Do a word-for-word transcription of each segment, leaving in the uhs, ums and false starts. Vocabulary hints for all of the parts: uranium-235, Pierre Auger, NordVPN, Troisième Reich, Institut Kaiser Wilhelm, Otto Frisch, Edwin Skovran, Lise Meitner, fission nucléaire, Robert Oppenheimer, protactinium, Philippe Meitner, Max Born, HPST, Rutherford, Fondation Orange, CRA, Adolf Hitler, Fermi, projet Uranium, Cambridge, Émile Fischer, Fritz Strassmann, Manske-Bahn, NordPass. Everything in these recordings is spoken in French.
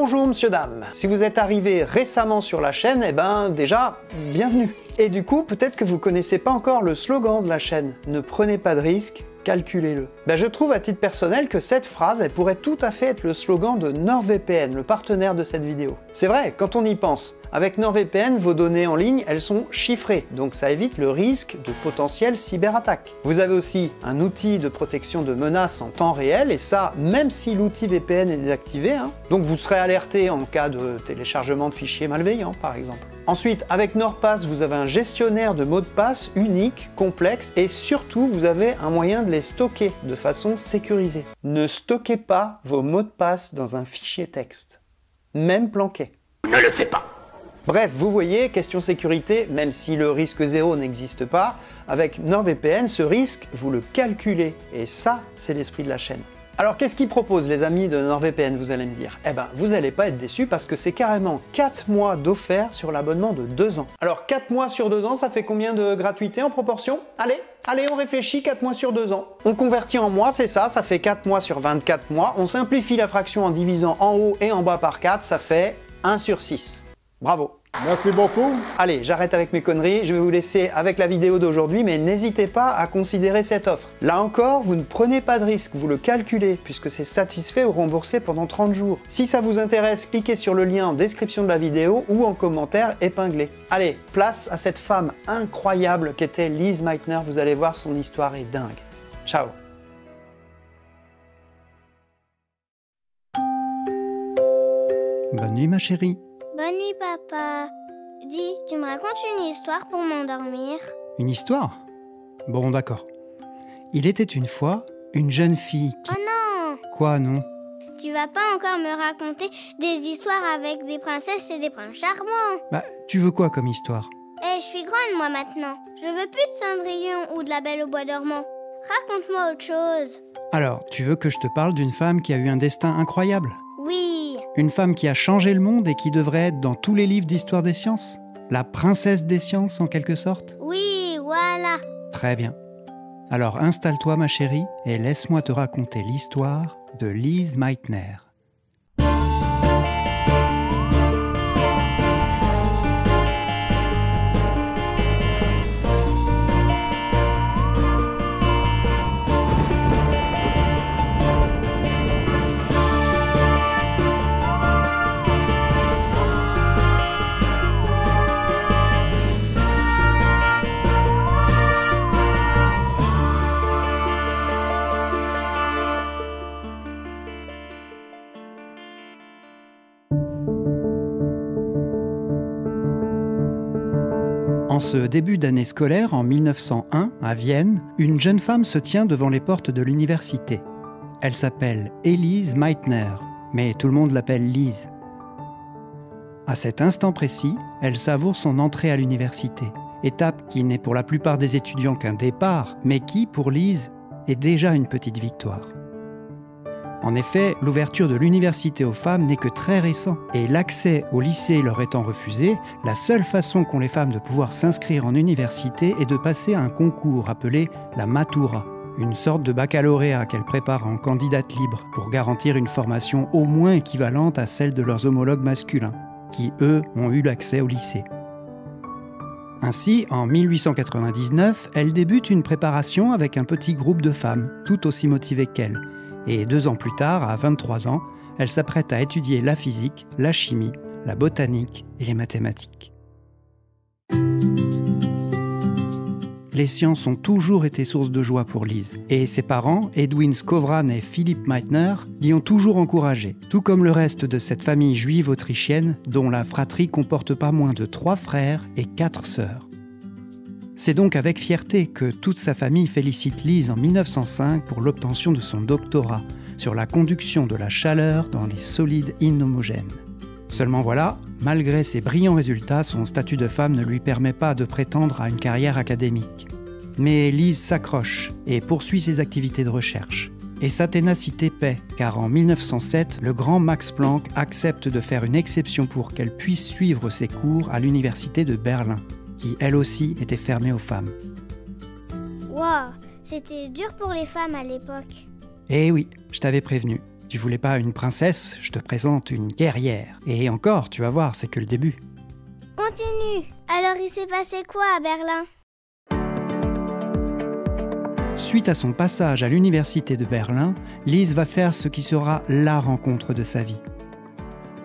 Bonjour monsieur, dame. Si vous êtes arrivé récemment sur la chaîne, eh ben déjà, bienvenue. Et du coup, peut-être que vous connaissez pas encore le slogan de la chaîne, ne prenez pas de risques, calculez-le. Ben, je trouve à titre personnel que cette phrase, elle pourrait tout à fait être le slogan de NordVPN, le partenaire de cette vidéo. C'est vrai, quand on y pense. Avec NordVPN, vos données en ligne, elles sont chiffrées, donc ça évite le risque de potentielles cyberattaques. Vous avez aussi un outil de protection de menaces en temps réel, et ça, même si l'outil V P N est désactivé, hein, donc vous serez alerté en cas de téléchargement de fichiers malveillants, par exemple. Ensuite, avec NordPass, vous avez un gestionnaire de mots de passe unique, complexe, et surtout, vous avez un moyen de les stocker de façon sécurisée. Ne stockez pas vos mots de passe dans un fichier texte, même planqué. Ne le faites pas. Bref, vous voyez, question sécurité, même si le risque zéro n'existe pas, avec NordVPN, ce risque, vous le calculez. Et ça, c'est l'esprit de la chaîne. Alors, qu'est-ce qu'ils proposent, les amis de NordVPN, vous allez me dire? Eh ben, vous n'allez pas être déçus parce que c'est carrément quatre mois d'offert sur l'abonnement de deux ans. Alors, quatre mois sur deux ans, ça fait combien de gratuité en proportion? Allez, allez, on réfléchit, quatre mois sur deux ans. On convertit en mois, c'est ça, ça fait quatre mois sur vingt-quatre mois. On simplifie la fraction en divisant en haut et en bas par quatre, ça fait un sur six. Bravo! Merci beaucoup. Allez, j'arrête avec mes conneries, je vais vous laisser avec la vidéo d'aujourd'hui, mais n'hésitez pas à considérer cette offre. Là encore, vous ne prenez pas de risque, vous le calculez, puisque c'est satisfait ou remboursé pendant trente jours. Si ça vous intéresse, cliquez sur le lien en description de la vidéo ou en commentaire épinglé. Allez, place à cette femme incroyable qu'était Lise Meitner, vous allez voir, son histoire est dingue. Ciao. Bonne nuit ma chérie. Bonne nuit, papa. Dis, tu me racontes une histoire pour m'endormir? Une histoire? Bon, d'accord. Il était une fois une jeune fille qui... Oh non! Quoi, non? Tu vas pas encore me raconter des histoires avec des princesses et des princes charmants. Bah, tu veux quoi comme histoire? Eh, je suis grande, moi, maintenant. Je veux plus de Cendrillon ou de la Belle au bois dormant. Raconte-moi autre chose. Alors, tu veux que je te parle d'une femme qui a eu un destin incroyable? Oui. Une femme qui a changé le monde et qui devrait être dans tous les livres d'histoire des sciences? La princesse des sciences, en quelque sorte? Oui, voilà. Très bien. Alors installe-toi, ma chérie, et laisse-moi te raconter l'histoire de Lise Meitner. En ce début d'année scolaire, en mille neuf cent un, à Vienne, une jeune femme se tient devant les portes de l'université. Elle s'appelle Lise Meitner, mais tout le monde l'appelle Lise. À cet instant précis, elle savoure son entrée à l'université, étape qui n'est pour la plupart des étudiants qu'un départ, mais qui, pour Lise, est déjà une petite victoire. En effet, l'ouverture de l'université aux femmes n'est que très récent, et l'accès au lycée leur étant refusé, la seule façon qu'ont les femmes de pouvoir s'inscrire en université est de passer à un concours appelé la Matura, une sorte de baccalauréat qu'elles préparent en candidates libres pour garantir une formation au moins équivalente à celle de leurs homologues masculins, qui eux ont eu l'accès au lycée. Ainsi, en mille huit cent quatre-vingt-dix-neuf, elle débute une préparation avec un petit groupe de femmes, tout aussi motivées qu'elle. Et deux ans plus tard, à vingt-trois ans, elle s'apprête à étudier la physique, la chimie, la botanique et les mathématiques. Les sciences ont toujours été source de joie pour Lise, et ses parents, Edwin Skovran et Philippe Meitner, l'y ont toujours encouragée, tout comme le reste de cette famille juive autrichienne, dont la fratrie comporte pas moins de trois frères et quatre sœurs. C'est donc avec fierté que toute sa famille félicite Lise en mille neuf cent cinq pour l'obtention de son doctorat sur la conduction de la chaleur dans les solides inhomogènes. Seulement voilà, malgré ses brillants résultats, son statut de femme ne lui permet pas de prétendre à une carrière académique. Mais Lise s'accroche et poursuit ses activités de recherche. Et sa ténacité paie, car en mille neuf cent sept, le grand Max Planck accepte de faire une exception pour qu'elle puisse suivre ses cours à l'université de Berlin, qui, elle aussi, était fermée aux femmes. Waouh, c'était dur pour les femmes à l'époque. Eh oui, je t'avais prévenu. Tu voulais pas une princesse, je te présente une guerrière. Et encore, tu vas voir, c'est que le début. Continue. Alors il s'est passé quoi à Berlin ? Suite à son passage à l'université de Berlin, Lise va faire ce qui sera la rencontre de sa vie.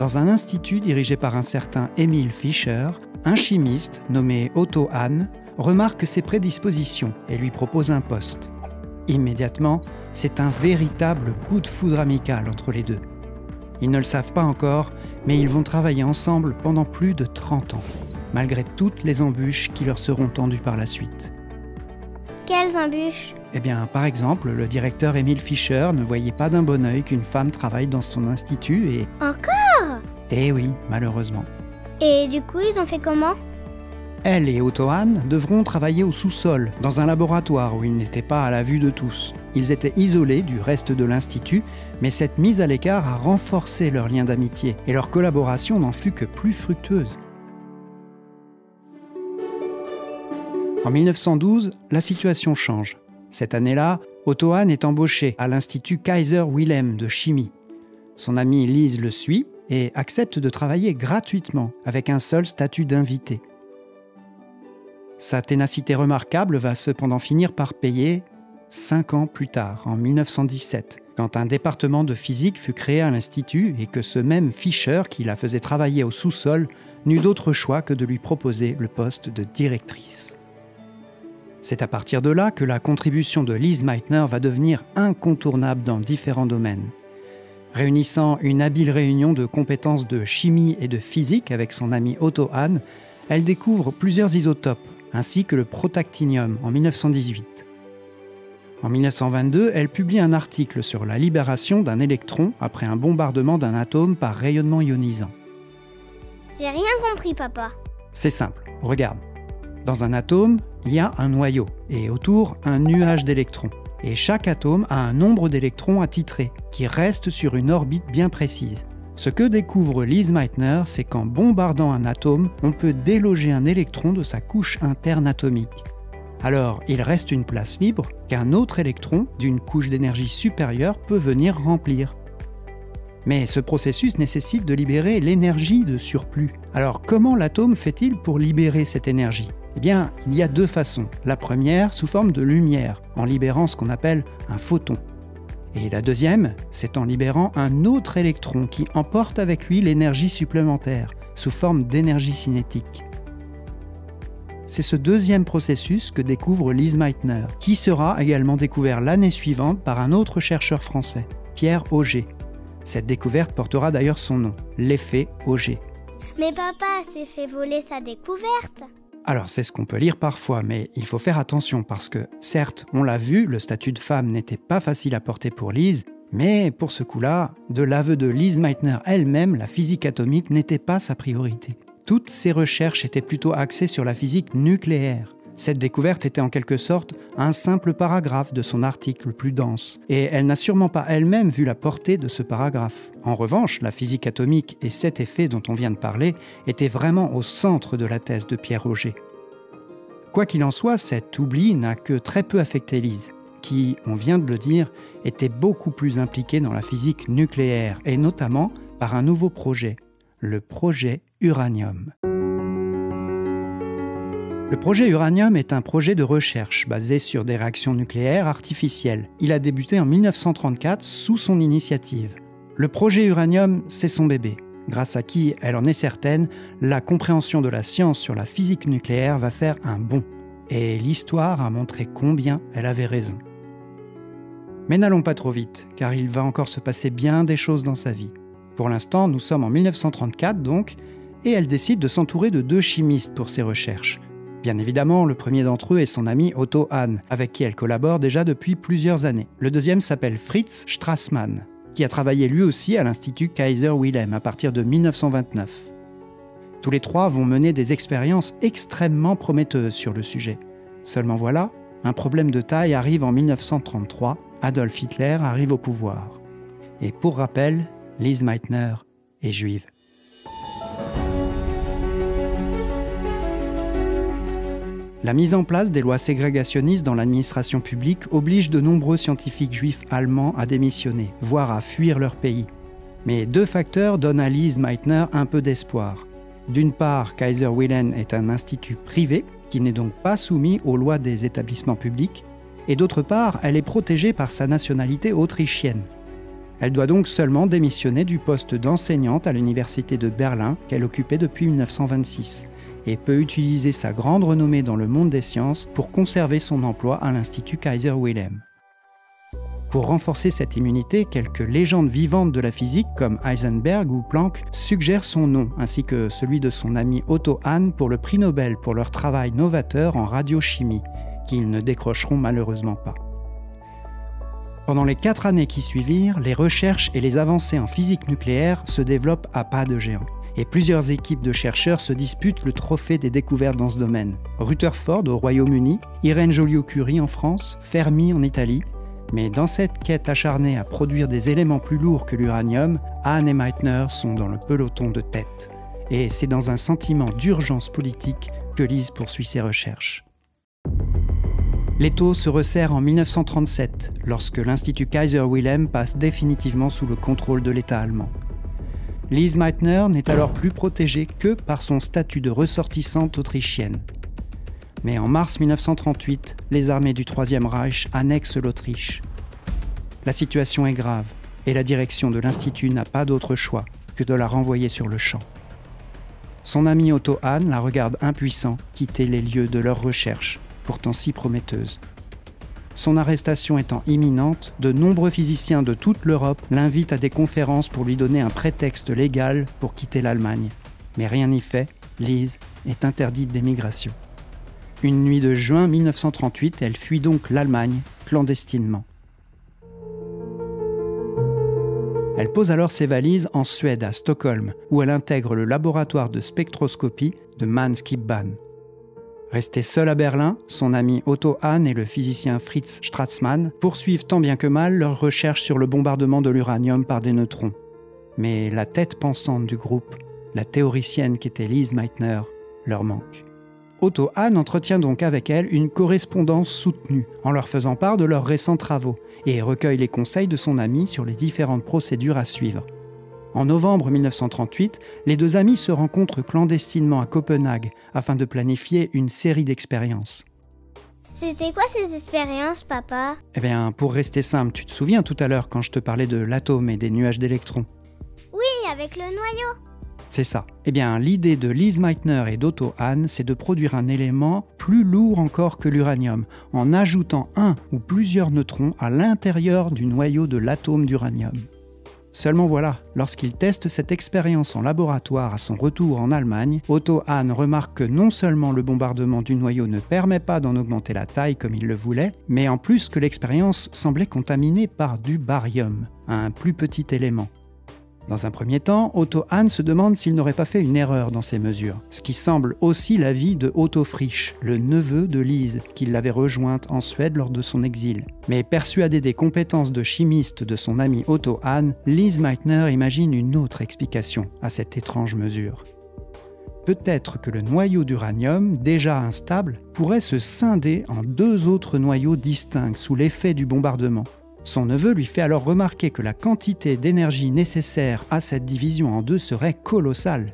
Dans un institut dirigé par un certain Émile Fischer, un chimiste nommé Otto Hahn remarque ses prédispositions et lui propose un poste. Immédiatement, c'est un véritable coup de foudre amical entre les deux. Ils ne le savent pas encore, mais ils vont travailler ensemble pendant plus de trente ans, malgré toutes les embûches qui leur seront tendues par la suite. Quelles embûches ? Eh bien, par exemple, le directeur Émile Fischer ne voyait pas d'un bon œil qu'une femme travaille dans son institut et... Encore ? Eh oui, malheureusement. Et du coup, ils ont fait comment ? Elle et Otto Hahn devront travailler au sous-sol, dans un laboratoire où ils n'étaient pas à la vue de tous. Ils étaient isolés du reste de l'Institut, mais cette mise à l'écart a renforcé leur lien d'amitié et leur collaboration n'en fut que plus fructueuse. En mille neuf cent douze, la situation change. Cette année-là, Otto Hahn est embauché à l'Institut Kaiser Wilhelm de chimie. Son amie Lise le suit et accepte de travailler gratuitement avec un seul statut d'invité. Sa ténacité remarquable va cependant finir par payer cinq ans plus tard, en mille neuf cent dix-sept, quand un département de physique fut créé à l'Institut et que ce même Fischer, qui la faisait travailler au sous-sol, n'eut d'autre choix que de lui proposer le poste de directrice. C'est à partir de là que la contribution de Lise Meitner va devenir incontournable dans différents domaines. Réunissant une habile réunion de compétences de chimie et de physique avec son ami Otto Hahn, elle découvre plusieurs isotopes, ainsi que le protactinium en mille neuf cent dix-huit. En mille neuf cent vingt-deux, elle publie un article sur la libération d'un électron après un bombardement d'un atome par rayonnement ionisant. J'ai rien compris, papa. C'est simple, regarde. Dans un atome, il y a un noyau et autour un nuage d'électrons. Et chaque atome a un nombre d'électrons attitrés qui restent sur une orbite bien précise. Ce que découvre Lise Meitner, c'est qu'en bombardant un atome, on peut déloger un électron de sa couche interne atomique. Alors, il reste une place libre qu'un autre électron d'une couche d'énergie supérieure peut venir remplir. Mais ce processus nécessite de libérer l'énergie de surplus. Alors, comment l'atome fait-il pour libérer cette énergie ? Eh bien, il y a deux façons. La première, sous forme de lumière, en libérant ce qu'on appelle un photon. Et la deuxième, c'est en libérant un autre électron qui emporte avec lui l'énergie supplémentaire, sous forme d'énergie cinétique. C'est ce deuxième processus que découvre Lise Meitner, qui sera également découvert l'année suivante par un autre chercheur français, Pierre Auger. Cette découverte portera d'ailleurs son nom, l'effet Auger. Mais papa s'est fait voler sa découverte! Alors c'est ce qu'on peut lire parfois, mais il faut faire attention parce que, certes, on l'a vu, le statut de femme n'était pas facile à porter pour Lise, mais pour ce coup-là, de l'aveu de Lise Meitner elle-même, la physique atomique n'était pas sa priorité. Toutes ses recherches étaient plutôt axées sur la physique nucléaire. Cette découverte était en quelque sorte un simple paragraphe de son article plus dense, et elle n'a sûrement pas elle-même vu la portée de ce paragraphe. En revanche, la physique atomique et cet effet dont on vient de parler étaient vraiment au centre de la thèse de Pierre Auger. Quoi qu'il en soit, cet oubli n'a que très peu affecté Lise, qui, on vient de le dire, était beaucoup plus impliquée dans la physique nucléaire, et notamment par un nouveau projet, le projet Uranium. Le projet Uranium est un projet de recherche basé sur des réactions nucléaires artificielles. Il a débuté en mille neuf cent trente-quatre sous son initiative. Le projet Uranium, c'est son bébé, grâce à qui, elle en est certaine, la compréhension de la science sur la physique nucléaire va faire un bond. Et l'histoire a montré combien elle avait raison. Mais n'allons pas trop vite, car il va encore se passer bien des choses dans sa vie. Pour l'instant, nous sommes en mille neuf cent trente-quatre donc, et elle décide de s'entourer de deux chimistes pour ses recherches. Bien évidemment, le premier d'entre eux est son ami Otto Hahn, avec qui elle collabore déjà depuis plusieurs années. Le deuxième s'appelle Fritz Strassmann, qui a travaillé lui aussi à l'Institut Kaiser Wilhelm à partir de mille neuf cent vingt-neuf. Tous les trois vont mener des expériences extrêmement prometteuses sur le sujet. Seulement voilà, un problème de taille arrive en mille neuf cent trente-trois, Adolf Hitler arrive au pouvoir. Et pour rappel, Lise Meitner est juive. La mise en place des lois ségrégationnistes dans l'administration publique oblige de nombreux scientifiques juifs allemands à démissionner, voire à fuir leur pays. Mais deux facteurs donnent à Lise Meitner un peu d'espoir. D'une part, Kaiser Wilhelm est un institut privé, qui n'est donc pas soumis aux lois des établissements publics, et d'autre part, elle est protégée par sa nationalité autrichienne. Elle doit donc seulement démissionner du poste d'enseignante à l'université de Berlin qu'elle occupait depuis mille neuf cent vingt-six, et peut utiliser sa grande renommée dans le monde des sciences pour conserver son emploi à l'Institut Kaiser Wilhelm. Pour renforcer cette immunité, quelques légendes vivantes de la physique comme Heisenberg ou Planck suggèrent son nom, ainsi que celui de son ami Otto Hahn pour le prix Nobel pour leur travail novateur en radiochimie, qu'ils ne décrocheront malheureusement pas. Pendant les quatre années qui suivirent, les recherches et les avancées en physique nucléaire se développent à pas de géant, et plusieurs équipes de chercheurs se disputent le trophée des découvertes dans ce domaine. Rutherford au Royaume-Uni, Irène Joliot-Curie en France, Fermi en Italie. Mais dans cette quête acharnée à produire des éléments plus lourds que l'uranium, Hahn et Meitner sont dans le peloton de tête. Et c'est dans un sentiment d'urgence politique que Lise poursuit ses recherches. L'étau se resserre en mille neuf cent trente-sept, lorsque l'Institut Kaiser Wilhelm passe définitivement sous le contrôle de l'État allemand. Lise Meitner n'est alors plus protégée que par son statut de ressortissante autrichienne. Mais en mars mille neuf cent trente-huit, les armées du Troisième Reich annexent l'Autriche. La situation est grave et la direction de l'Institut n'a pas d'autre choix que de la renvoyer sur le champ. Son ami Otto Hahn la regarde impuissant quitter les lieux de leurs recherches, pourtant si prometteuses. Son arrestation étant imminente, de nombreux physiciens de toute l'Europe l'invitent à des conférences pour lui donner un prétexte légal pour quitter l'Allemagne. Mais rien n'y fait, Lise est interdite d'émigration. Une nuit de juin mille neuf cent trente-huit, elle fuit donc l'Allemagne clandestinement. Elle pose alors ses valises en Suède, à Stockholm, où elle intègre le laboratoire de spectroscopie de Manske-Bahn. Restée seule à Berlin, son ami Otto Hahn et le physicien Fritz Strassmann poursuivent tant bien que mal leurs recherches sur le bombardement de l'uranium par des neutrons. Mais la tête pensante du groupe, la théoricienne qu'était Lise Meitner, leur manque. Otto Hahn entretient donc avec elle une correspondance soutenue, en leur faisant part de leurs récents travaux, et recueille les conseils de son ami sur les différentes procédures à suivre. En novembre mille neuf cent trente-huit, les deux amis se rencontrent clandestinement à Copenhague, afin de planifier une série d'expériences. C'était quoi ces expériences, papa? Eh bien, pour rester simple, tu te souviens tout à l'heure quand je te parlais de l'atome et des nuages d'électrons? Oui, avec le noyau. C'est ça. Eh bien, l'idée de Lise Meitner et d'Otto Hahn, c'est de produire un élément plus lourd encore que l'uranium, en ajoutant un ou plusieurs neutrons à l'intérieur du noyau de l'atome d'uranium. Seulement voilà, lorsqu'il teste cette expérience en laboratoire à son retour en Allemagne, Otto Hahn remarque que non seulement le bombardement du noyau ne permet pas d'en augmenter la taille comme il le voulait, mais en plus que l'expérience semblait contaminée par du barium, un plus petit élément. Dans un premier temps, Otto Hahn se demande s'il n'aurait pas fait une erreur dans ses mesures, ce qui semble aussi l'avis de Otto Frisch, le neveu de Lise, qui l'avait rejointe en Suède lors de son exil. Mais persuadé des compétences de chimiste de son ami Otto Hahn, Lise Meitner imagine une autre explication à cette étrange mesure. Peut-être que le noyau d'uranium, déjà instable, pourrait se scinder en deux autres noyaux distincts sous l'effet du bombardement. Son neveu lui fait alors remarquer que la quantité d'énergie nécessaire à cette division en deux serait colossale,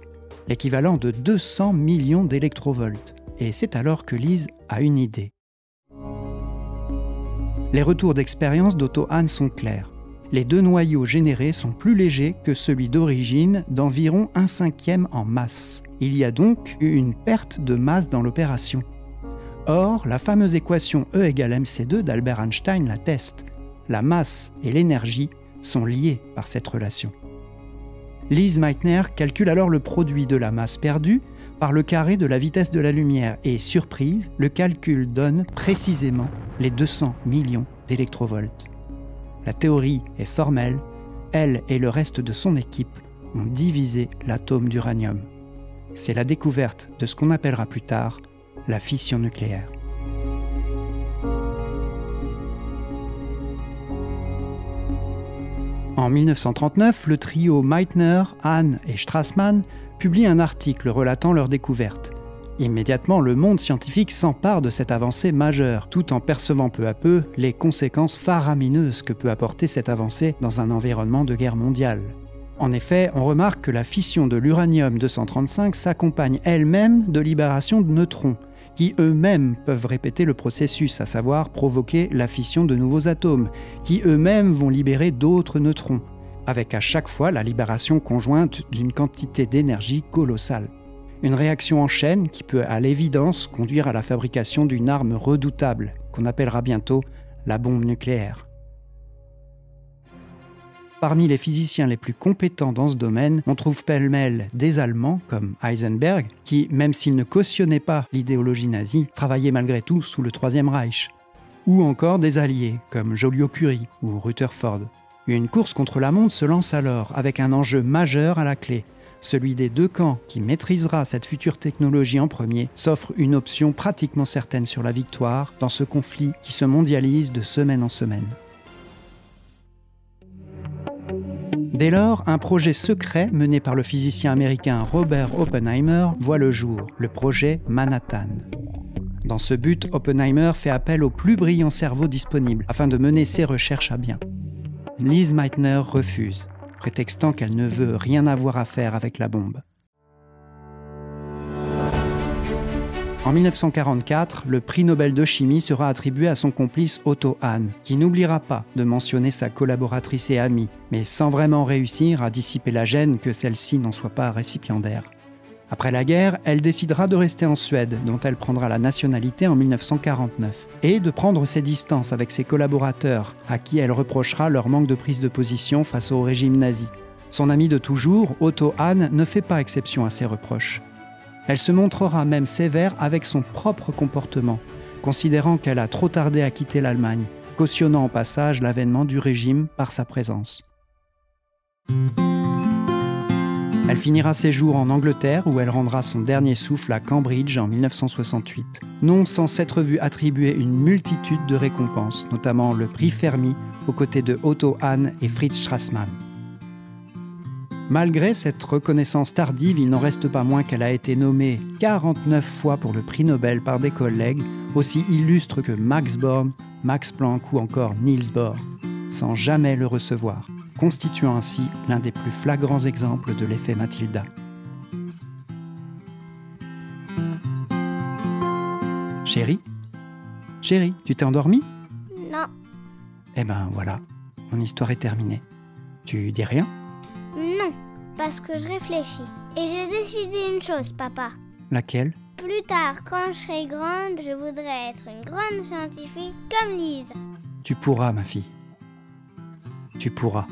l'équivalent de deux cents millions d'électrovolts. Et c'est alors que Lise a une idée. Les retours d'expérience d'Otto Hahn sont clairs. Les deux noyaux générés sont plus légers que celui d'origine, d'environ un cinquième en masse. Il y a donc eu une perte de masse dans l'opération. Or, la fameuse équation E égale M C deux d'Albert Einstein l'atteste. La masse et l'énergie sont liées par cette relation. Lise Meitner calcule alors le produit de la masse perdue par le carré de la vitesse de la lumière et, surprise, le calcul donne précisément les deux cents millions d'électrovolts. La théorie est formelle, elle et le reste de son équipe ont divisé l'atome d'uranium. C'est la découverte de ce qu'on appellera plus tard la fission nucléaire. En mille neuf cent trente-neuf, le trio Meitner, Hahn et Strassmann publie un article relatant leur découverte. Immédiatement, le monde scientifique s'empare de cette avancée majeure, tout en percevant peu à peu les conséquences faramineuses que peut apporter cette avancée dans un environnement de guerre mondiale. En effet, on remarque que la fission de l'uranium deux cent trente-cinq s'accompagne elle-même de libération de neutrons, qui eux-mêmes peuvent répéter le processus, à savoir provoquer la fission de nouveaux atomes, qui eux-mêmes vont libérer d'autres neutrons, avec à chaque fois la libération conjointe d'une quantité d'énergie colossale. Une réaction en chaîne qui peut à l'évidence conduire à la fabrication d'une arme redoutable, qu'on appellera bientôt la bombe nucléaire. Parmi les physiciens les plus compétents dans ce domaine, on trouve pêle-mêle des Allemands comme Heisenberg, qui, même s'il ne cautionnait pas l'idéologie nazie, travaillait malgré tout sous le Troisième Reich. Ou encore des alliés comme Joliot-Curie ou Rutherford. Une course contre la montre se lance alors, avec un enjeu majeur à la clé. Celui des deux camps qui maîtrisera cette future technologie en premier s'offre une option pratiquement certaine sur la victoire dans ce conflit qui se mondialise de semaine en semaine. Dès lors, un projet secret mené par le physicien américain Robert Oppenheimer voit le jour, le projet Manhattan. Dans ce but, Oppenheimer fait appel aux plus brillants cerveaux disponibles afin de mener ses recherches à bien. Lise Meitner refuse, prétextant qu'elle ne veut rien avoir à faire avec la bombe. En mille neuf cent quarante-quatre, le prix Nobel de chimie sera attribué à son complice Otto Hahn, qui n'oubliera pas de mentionner sa collaboratrice et amie, mais sans vraiment réussir à dissiper la gêne que celle-ci n'en soit pas récipiendaire. Après la guerre, elle décidera de rester en Suède, dont elle prendra la nationalité en mille neuf cent quarante-neuf, et de prendre ses distances avec ses collaborateurs, à qui elle reprochera leur manque de prise de position face au régime nazi. Son ami de toujours, Otto Hahn, ne fait pas exception à ses reproches. Elle se montrera même sévère avec son propre comportement, considérant qu'elle a trop tardé à quitter l'Allemagne, cautionnant en passage l'avènement du régime par sa présence. Elle finira ses jours en Angleterre où elle rendra son dernier souffle à Cambridge en mille neuf cent soixante-huit, non sans s'être vue attribuer une multitude de récompenses, notamment le prix Fermi aux côtés de Otto Hahn et Fritz Strassmann. Malgré cette reconnaissance tardive, il n'en reste pas moins qu'elle a été nommée quarante-neuf fois pour le prix Nobel par des collègues aussi illustres que Max Born, Max Planck ou encore Niels Bohr, sans jamais le recevoir, constituant ainsi l'un des plus flagrants exemples de l'effet Mathilda. Chérie ? Chérie, tu t'es endormie ? Non. Eh ben voilà, mon histoire est terminée. Tu dis rien ? Non, parce que je réfléchis. Et j'ai décidé une chose, papa. Laquelle ? Plus tard, quand je serai grande, je voudrais être une grande scientifique comme Lise. Tu pourras, ma fille. Tu pourras.